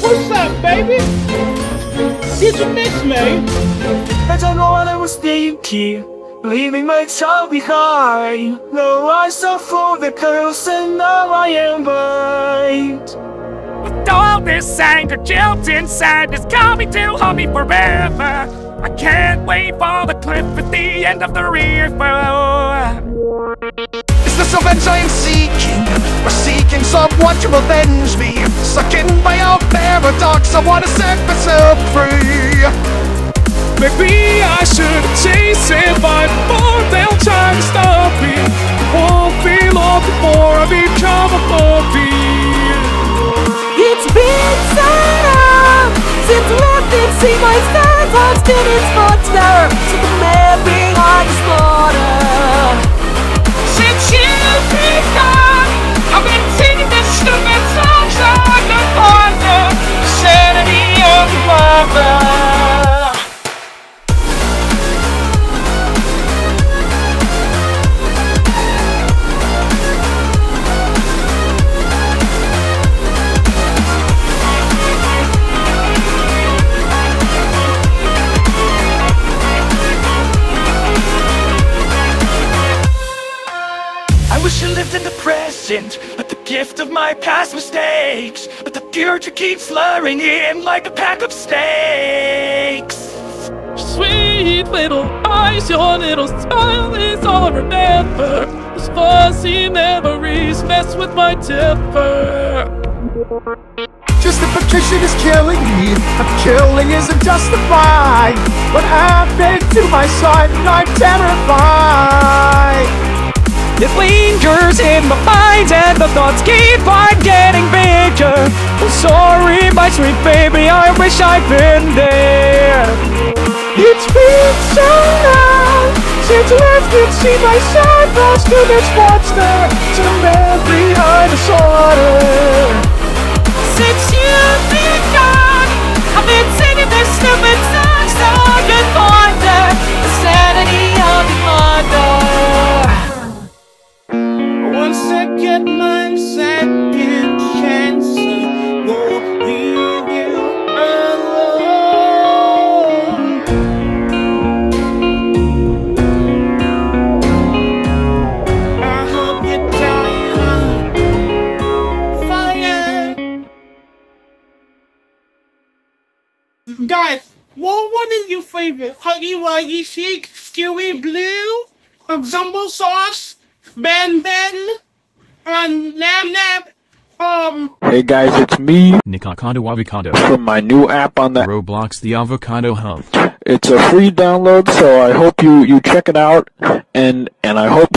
What's up, baby? Did you miss me? I don't know what I was thinking, leaving my child behind. Now I suffer the curse and now I am blind. With all this anger, guilt inside, it's coming to haunt me forever. I can't wait for the cliff at the end of the river. Is this revenge I am seeking? Or seeking someone to revenge me? Suck in my own paradox, I wanna set myself free. Maybe I should chase it, but more they'll try to stop me. Won't be long before I become a phobia. It's been set up since nothing see my stars. I'm still in monster, so the man behind the slaughter. Since you picked up, I've been singing this stupid song, so I can find the sanity of love. In the present, but the gift of my past mistakes, but the future keeps luring in like a pack of snakes. Sweet little eyes, your little smile is all I remember. Those fuzzy memories mess with my temper. Justification is killing me, but killing isn't justified. What happened to my side, and I'm terrified. It lingers in my mind and the thoughts keep on getting bigger. I'm sorry, my sweet baby, I wish I'd been there. It's been so long since left and see my side, lost to this monster, to the man behind the slaughter. Since you've been gone, I've been singing this stupid song, so I can find the sanity of the mother. Once I get my second chance, I won't leave you alone. I hope you die on fire. Guys, what is your favorite? Huggy Wuggy Chic, Stewie Blue, Jumbo Sauce, Ben, Nam. Hey guys, it's me, Nikocado Avocado, from my new app on the Roblox, the Avocado Hub. It's a free download, so I hope you check it out, and I hope